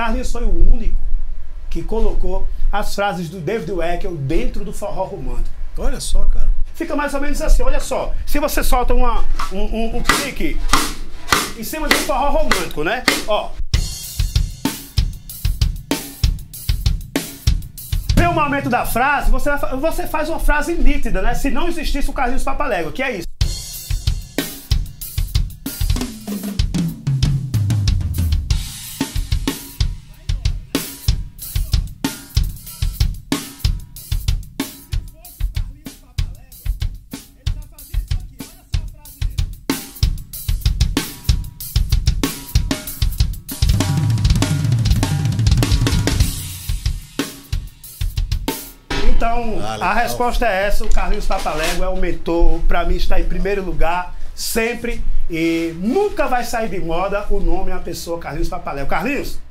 Carlinhos foi o único que colocou as frases do David Weckel dentro do forró romântico. Olha só, cara. Fica mais ou menos assim, olha só. Se você solta um clique em cima de um forró romântico, né? Ó. No momento da frase, você faz uma frase nítida, né? Se não existisse o Carlinhos Papa-Léguas, que é isso. Então, a resposta é essa, o Carlinhos Papa-Léguas é o mentor, pra mim está em primeiro lugar, sempre, e nunca vai sair de moda o nome da pessoa Carlinhos Papa-Léguas. Carlinhos!